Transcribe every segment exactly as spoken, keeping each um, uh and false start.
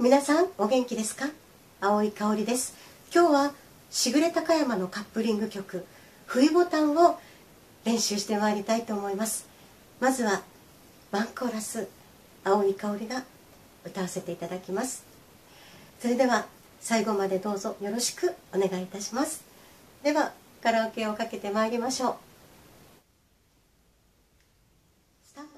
皆さんお元気ですか？青井香織です。今日はしぐれ高山のカップリング曲冬ボタンを練習してまいりたいと思います。まずはワンコーラス、青井香織が歌わせていただきます。それでは最後までどうぞよろしくお願いいたします。ではカラオケをかけてまいりましょう。スタート。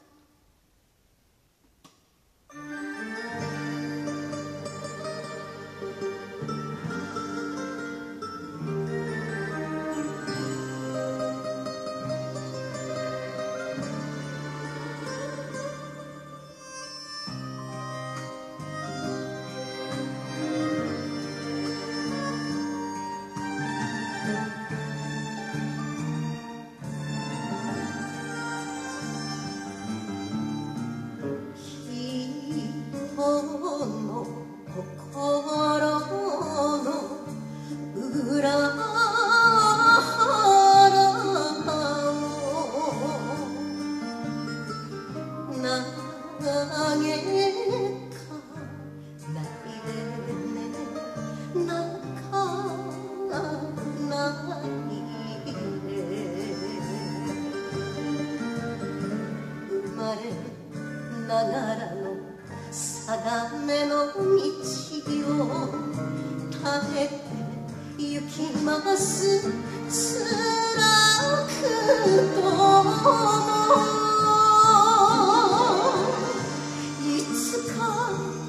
ながらの定めの道を立ててゆきます。つらくともいつか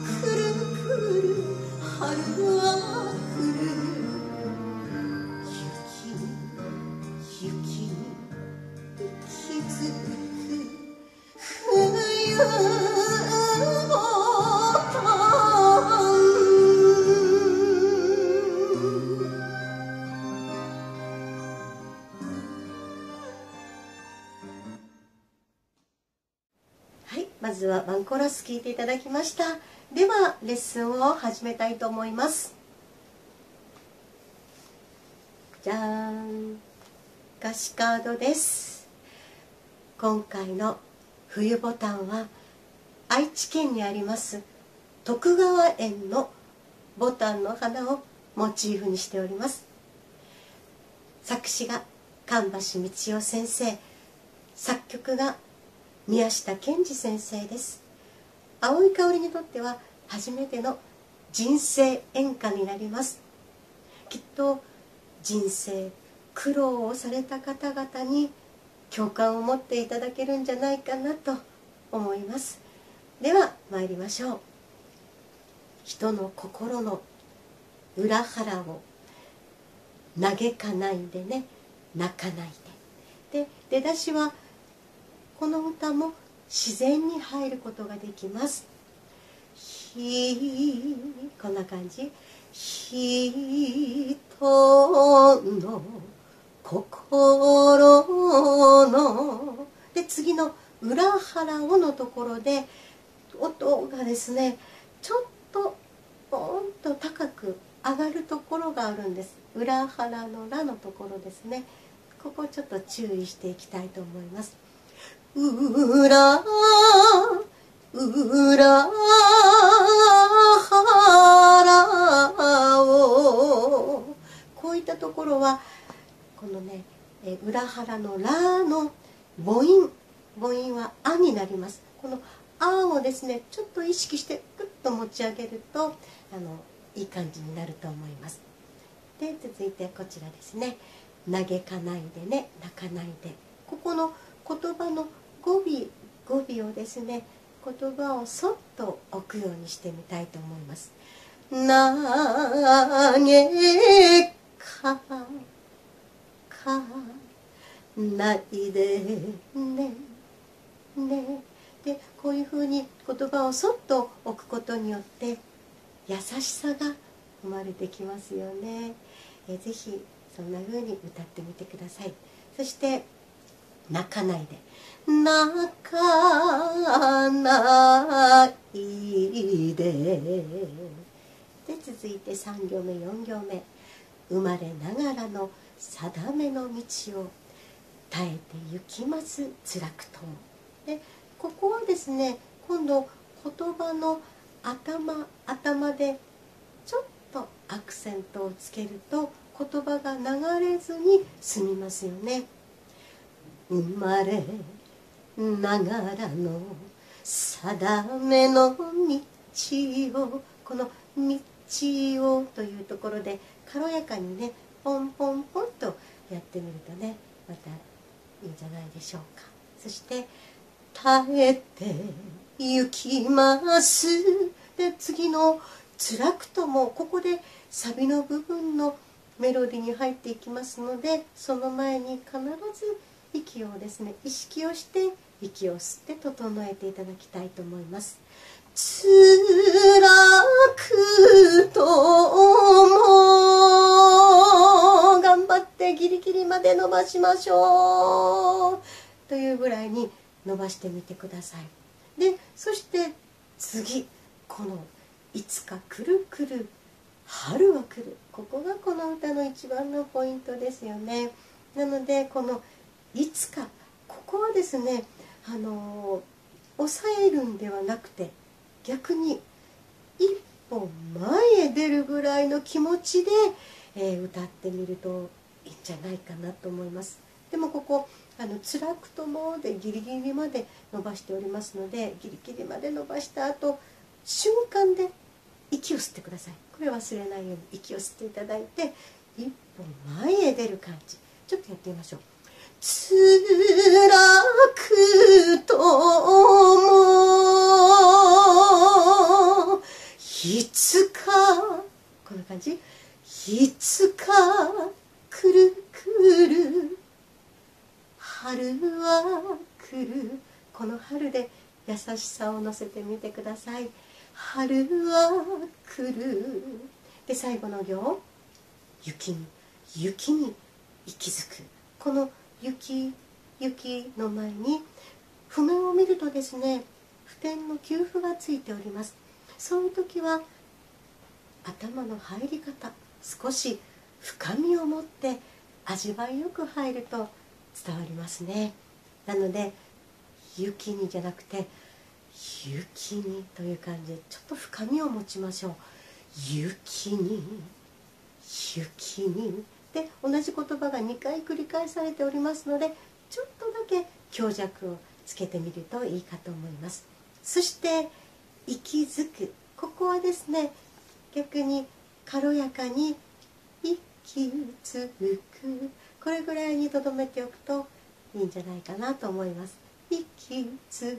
くるくる春は来る。雪に雪に息づくまずはワンコーラス聴いていただきました。ではレッスンを始めたいと思います。じゃーん、歌詞カードです。今回の冬ボタンは愛知県にあります徳川園のボタンの花をモチーフにしております。作詞が神橋道夫先生、作曲が宮下健二先生です。青井香織にとっては初めての人生演歌になります。きっと人生苦労をされた方々に共感を持っていただけるんじゃないかなと思います。では参りましょう。人の心の裏腹を嘆かないでね、泣かないで。で出だしはこの歌も自然に入ることができます。ひこんな感じ。人の心ので次の裏腹をのところで音がですねちょっとポンと高く上がるところがあるんです。裏腹のらのところですね。ここちょっと注意していきたいと思います。うらうらはらをこういったところはこのね裏腹のらの母音母音はあになります。このあをですねちょっと意識してグッと持ち上げるとあのいい感じになると思います。で続いてこちらですね。嘆かないでね、泣かないで。ここの言葉の語尾語尾をですね言葉をそっと置くようにしてみたいと思います。なげかかないでねね。でこういうふうに言葉をそっと置くことによって優しさが生まれてきますよね。えぜひそんなふうに歌ってみてください。そして泣かないで。泣かないで。で続いてさん行目よん行目。生まれながらの定めの道を耐えてゆきます辛くとも。でここはですね今度言葉の頭頭でちょっとアクセントをつけると言葉が流れずに済みますよね。生まれながらの定めの道を、この道をというところで軽やかにね、ポンポンポンとやってみるとね、またいいんじゃないでしょうか。そして「耐えてゆきます」で次の「辛くとも」ここでサビの部分のメロディーに入っていきますので、その前に必ず息をですね、意識をして息を吸って整えていただきたいと思います。辛くとも、頑張ってギリギリまで伸ばしましょうというぐらいに伸ばしてみてください。でそして次、このいつかくるくる春は来る、ここがこの歌の一番のポイントですよね。なのでこのいつか、ここはですね、あのー、抑えるんではなくて、逆に一歩前へ出るぐらいの気持ちで、えー、歌ってみるといいんじゃないかなと思います。でもここあの辛くともでギリギリまで伸ばしておりますので、ギリギリまで伸ばした後瞬間で息を吸ってください。これ忘れないように息を吸っていただいて、一歩前へ出る感じ、ちょっとやってみましょう。辛くともいつか、こんな感じ、いつかくるくる春は来る、この春で優しさを乗せてみてください。春は来るで、最後の行、雪に雪に息づく、この雪、雪の前に譜面を見るとですね、譜点の休符がついております。そういう時は頭の入り方、少し深みを持って味わいよく入ると伝わりますね。なので雪にじゃなくて雪にという感じで、ちょっと深みを持ちましょう。雪に雪にで、同じ言葉がにかい繰り返されておりますので、ちょっとだけ強弱をつけてみるといいかと思います。そして息づく、ここはですね、逆に軽やかに息づく、これぐらいにとどめておくといいんじゃないかなと思います。息づ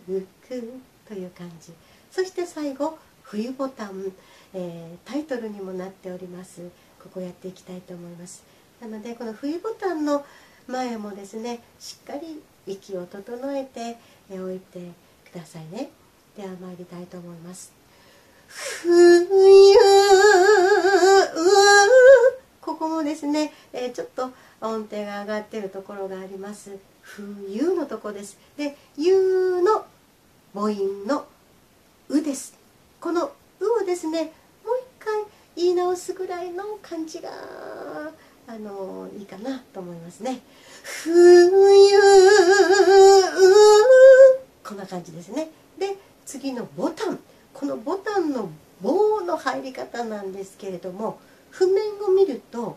くという感じ。そして最後、冬ボタン、えー、タイトルにもなっております。ここやっていきたいと思います。なのでこの冬ボタンの前もですね、しっかり息を整えておいてくださいね。では参りたいと思います。冬、ここもですね、えー、ちょっと音程が上がっているところがあります。冬のとこです。で、ゆの母音のうです。このうをですね、もう一回言い直すぐらいの感じがあのいいかなと思いますね。冬、こんな感じですね。で次のボタン、このボタンの棒の入り方なんですけれども、譜面を見ると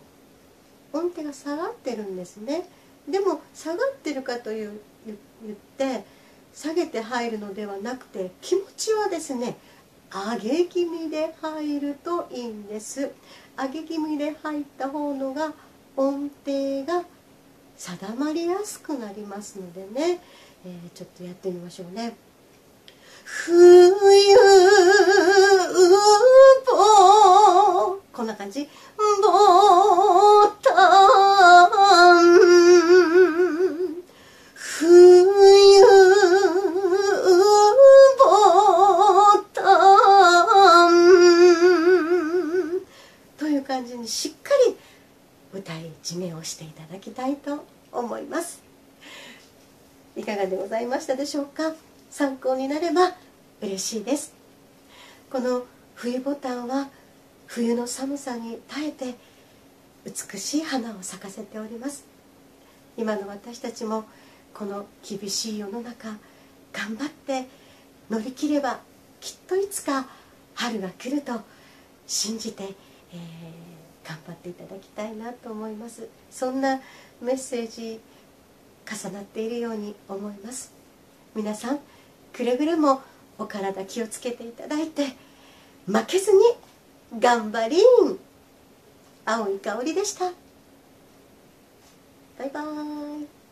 音程が下がってるんですね。でも下がってるかという言って下げて入るのではなくて、気持ちはですね、上げ気味で入るといいんです。上げ気味で入った方のが音程が定まりやすくなりますのでね、えー、ちょっとやってみましょうね。冬ぼ、こんな感じ、ぼたん、冬感じにしっかり歌い締めをしていただきたいと思います。いかがでございましたでしょうか。参考になれば嬉しいです。この冬ボタンは冬の寒さに耐えて美しい花を咲かせております。今の私たちもこの厳しい世の中、頑張って乗り切ればきっといつか春が来ると信じて、えー、頑張っていただきたいなと思います。そんなメッセージ重なっているように思います。皆さんくれぐれもお体気をつけていただいて、負けずに頑張りん。青い香りでした。バイバーイ。